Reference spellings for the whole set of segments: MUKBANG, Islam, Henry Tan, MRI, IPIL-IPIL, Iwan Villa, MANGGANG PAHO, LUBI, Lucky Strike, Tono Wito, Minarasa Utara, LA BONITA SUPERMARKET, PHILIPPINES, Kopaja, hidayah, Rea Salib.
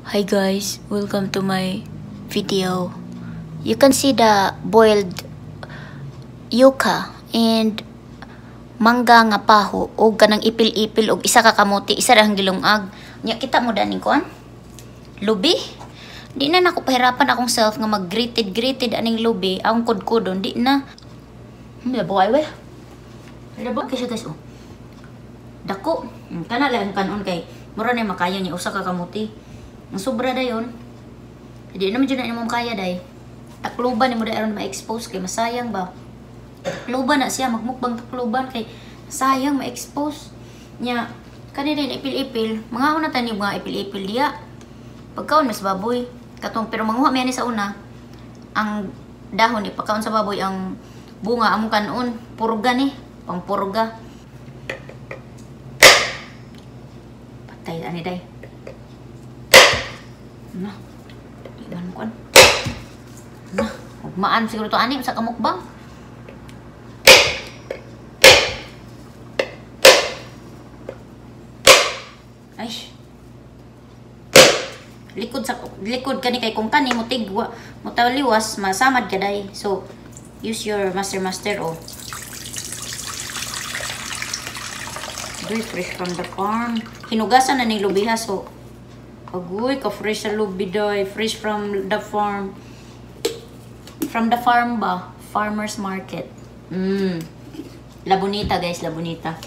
Hi guys, welcome to my video. You can see the boiled yuca and mangga nga paho o ganang ipil-ipil o isa kakamuti, isa rahang gilungag. Nya kita mo daning kuan? Lubi. Di na nako pahirapan akong self nga mag-greeted aning lubi, akong kudkudon di na. Labuhay we. Labuhay kasi guys oh. Dako, kana lang kanon kay mura na makayo niya usa ka kamuti. Ang sobra dayon, hindi naman dyan na yung kaya day. Takluban yung mo dayon ma-expose kay masayang ba? Takluban na siya, magmukbang takluban kay sayang ma-expose niya. Kanina yung ipil-ipil, mga una tayo yung mga ipil-ipil diya. Pagkaon mas baboy, katong pero manguha may sa una, ang dahon eh, pagkaon sa baboy, ang bunga, ang kanon, purga ni, pang purga. Patay, ani day. Nah, iwan ko an. Nah, ugmaan siguro to ani sa kamukbang. Ay. Likod kani kay kung kani mo tigwa, mo taliwas, masamad ka day. So, use your master o. Very fresh from the farm. Hinugasan na ni lubiha so. Agoy, ka-fresh sa lubi doy. Fresh from the farm. From the farm ba? Farmer's market. La Bonita guys, La Bonita.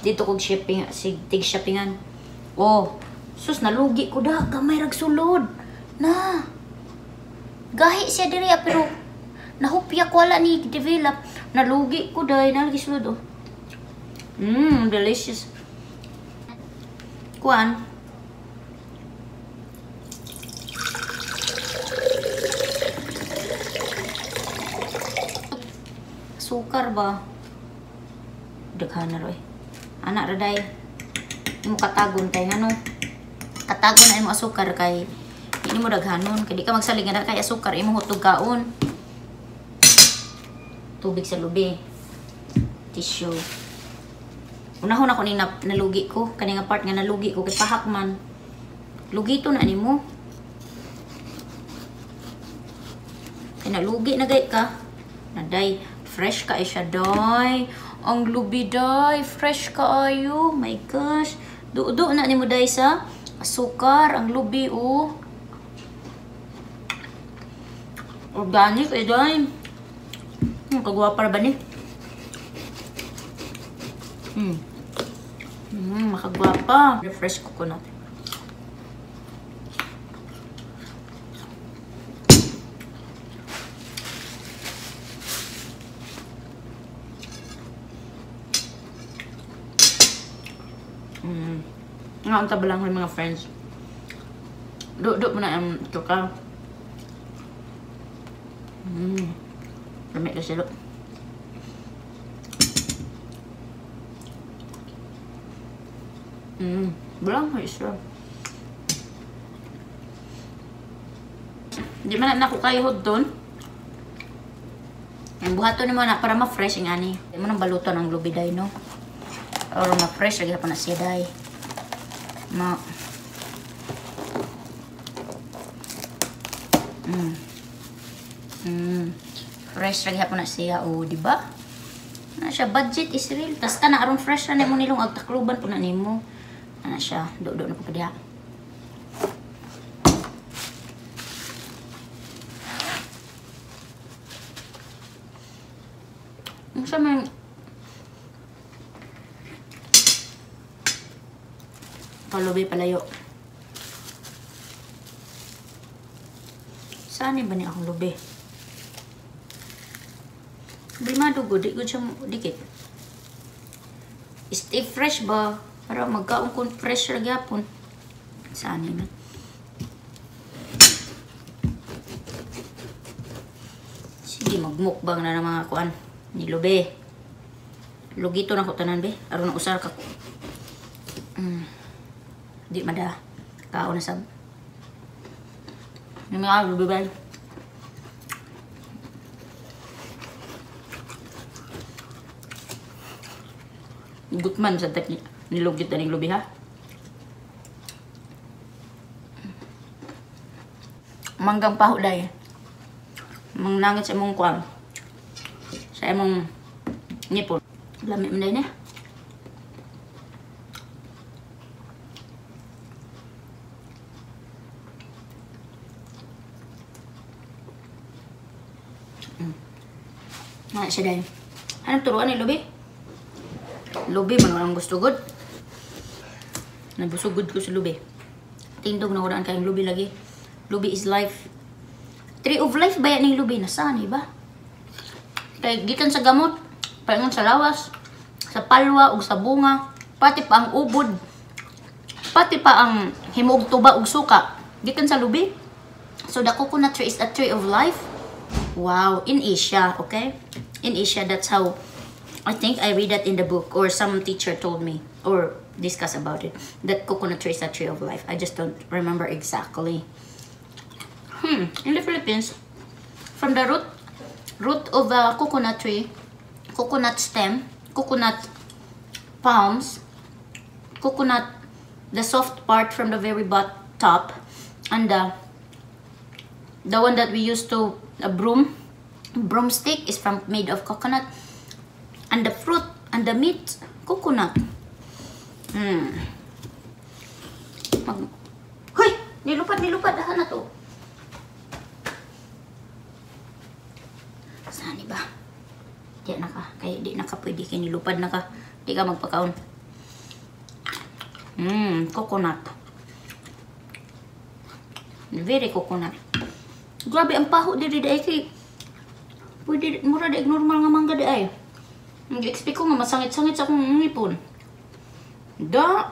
Dito kog shipping, tig-shoppingan. Oh, sus, nalugi ko da. Gamay ragsulod. Na. Gahi siya diri pero nahupya ko wala ni develop. Nalugi ko da. Nalugi sulod oh. Delicious. Kuan. Sukar ba? Daghan na roy. Anak raday. Imo katagon tay ngano. Katagon ay mo asukar kay ini mo daghanon kay di ka magsalingan na kay asukar imo hutog kaon. Tubig sa lubi. Tissue. Unahon ako ni nalugi ko kani nga part nga nalugi ko kay pahakman. Lugi to na nimo. Kay nalugi na gay ka. Naday. Fresh ka siya doy. Ang lubi doy. Fresh ka ayo. My gosh. Dudu na ni mo day sa asukar. Ang lubi oh. Organic eh doy. Makagwapar ba ni? Makagwapa. Fresh coconut. Nga ang tabalang ng mga friends. Duduk mo na ang tukaw. Lamit na silo. Balang may isra. Di man na ako kayo doon. Ang buhato ni mo na para ma-fresh yung ani. Di mo nang baluto ng lubi day no. Or ma-fresh lagi pa na siya day. Ma. Fresh lagi hapon na siya o, di ba? Na siya budget is real. Tas kana aron fresh na nimo nilong agtakluban po na nimo. Na siya, do na po diha. Unsa man palubi palayo. Saan ba niya akong lubi? Blimado ko. Di ko siya dikit. Stay fresh ba? Para magkaong kung fresh lagi hapon. Saan man. Sige, magmukbang na ng mga kuan. Ni lubi. Lugito na ko tanan be. Aron na usar ka ko. Di mada kao na sab. Yung mga bibibay. Gutman sa teknik. Nilugit na ng lubi ha. manggang paho dai. Mong nangit sa mong kuang. Sa mong Nipon. Lamit man dai na. Nangit siya dai. Anong turuan ni Lubi? Lubi man walang gusto good. Nabusugod ko si Lubi. Tindog na kuraan kayong Lubi lagi. Lubi is life. Tree of life ba yan yung Lubi? Nasaan, iba? Kaya gikan sa gamot, palingon sa lawas, sa palwa o sa bunga, pati pa ang ubod, pati pa ang himog tuba o suka. Gikan sa Lubi. So the coconut tree is a tree of life. Wow, in Asia, okay? In Asia, that's how I think I read that in the book or some teacher told me or discuss about it, that coconut tree is a tree of life. I just don't remember exactly. In the Philippines, from the root of a coconut tree, coconut stem, coconut palms, coconut, the soft part from the very top, and the one that we used to a broomstick is from made of coconut, and the fruit and the meat coconut. Hoy! Nilupat! Saan na to? Saan iba? Di na ka. Kaya di na ka pwede. Kaya nilupad na ka. Di ka magpakaon. Coconut. Very coconut. Grabe ang paho diri dahi kay pwede mura dahi normal nga mangga dahi. Nag-expect ko nga masangit-sangit sa akong ngipon. Da,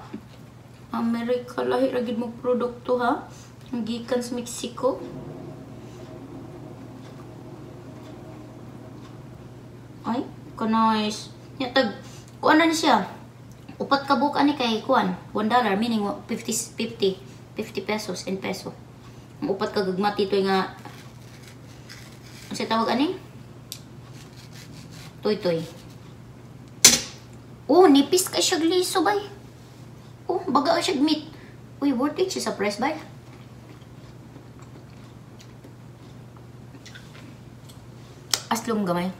Amerika lahi ragid mo produkto ha. Ang gikan sa Mexico. Ay, kanais. Nyatag, kuan na siya. Upat ka buka ni kay kuan. $1, meaning 50 pesos in peso. Ang upat ka gagmati toy nga. Ano siya tawag ani? Toy. Oh, nipis ka siya gliso bay. Oh, baga siya meat. Uy, worth it siya sa price ba? Aslong gamay.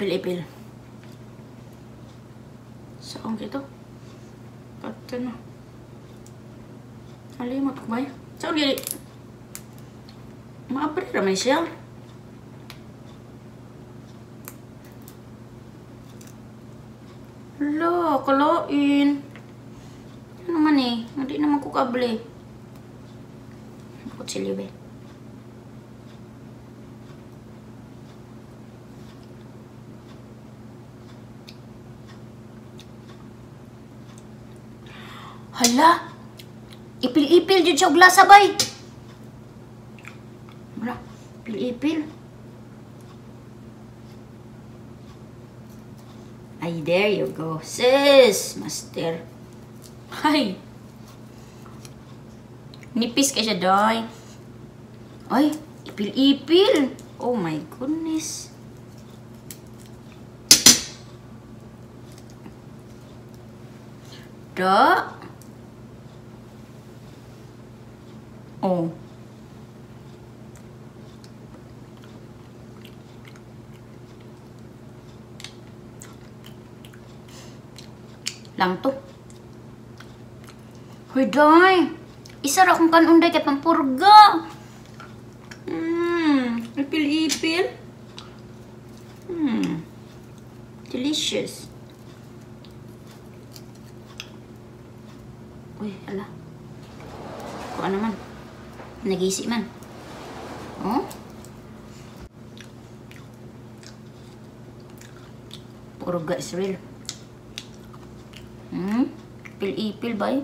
Ipil-ipil. Saan gitu? Pati na. Alimat ko ba? Saan gili? Maapri ramay siya. Hala, kalain. Ano naman eh? Hindi naman ko kable. Nakot sili ba? Hala, ipil-ipil dyan siya og lasa bay. Hala, ipil-ipil. Ay, there you go. Sis, master. Ay. Nipis ka siya, doy. Ay, ipil-ipil. Oh my goodness. Da. Oh. Lang to. Hoy, day. Isa ra kong kanunday kay pampurga. Ipil-ipil. Delicious. Uy, ala. Kung ano man. Nag-iisip man. Oh. Puro guys real. Ipil-ipil ba eh?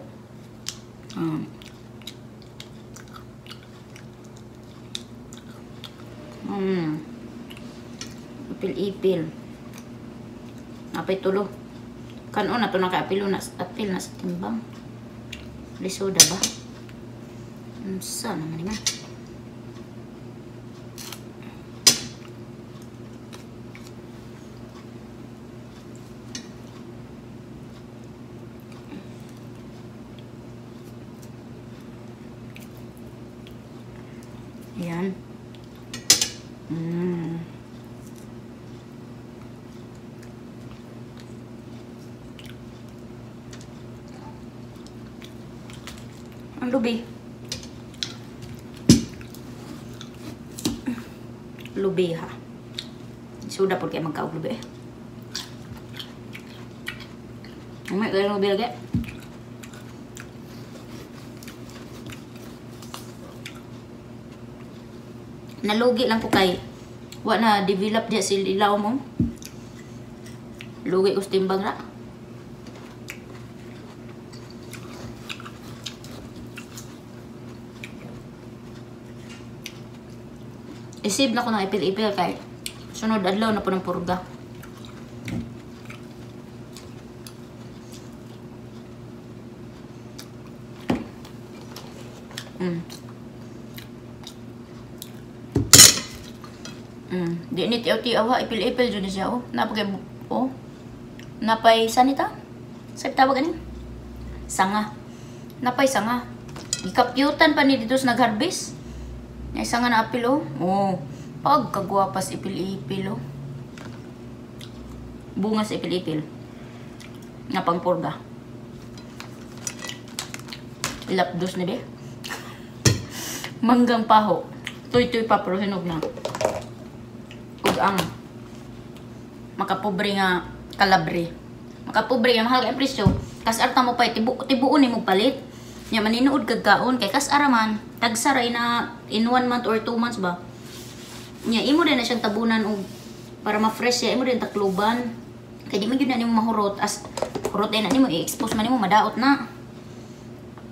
Ipil-ipil. Napay tulo. Kanon na to nakaapil na apil na sa timbang. Lisoda ba? Unsa naman nga? Ayan. Ang lubi. Lubi ha. Sudah po kaya magkaog lubi eh. May kaya lubi lagi. Nalugi lang ko kay wa na develop dia si ilaw mo. Lugi ko sa timbang ra. Isib na ko ng ipil-ipil kay sunod adlaw na po ng purga. Di ni tiyaw-tiyaw ha, ipil-ipil dyan siya oh. Napagay, oh. Napay sanita? Sa'yo tawag ganin? Sanga. Napay sanga. Ikapyutan pa ni dito sa nag-harvest. May sanga na apil oh. Oh. Pagkagwapas ipil-ipil oh. Bungas ipil-ipil. Nga pangpurga. Lapdos na be. Manggang paho. Tuy-tuy pa pero hinog na. Ang makapobre nga kalabre makapobre nga mahal kay presyo kas arta mo pay tibuon ni mo palit nya maninood kagkaon kay kas araman tagsaray na in 1 month or 2 months ba nya imo din na siyang tabunan og para ma-fresh ya imo din takluban kay di man gyud na nimo mahurot as hurot na nimo i-expose man nimo madaot na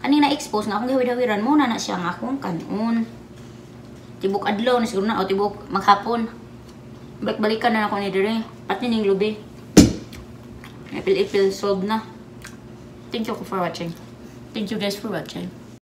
ani na expose na akong gihawid-hawiran mo na siya nga akong kanon tibok adlaw na siguro na o tibok maghapon. Balik-balikan na ako ni Dere. At yun yung lubi. Ipil-ipil solve na. Thank you for watching. Thank you guys for watching.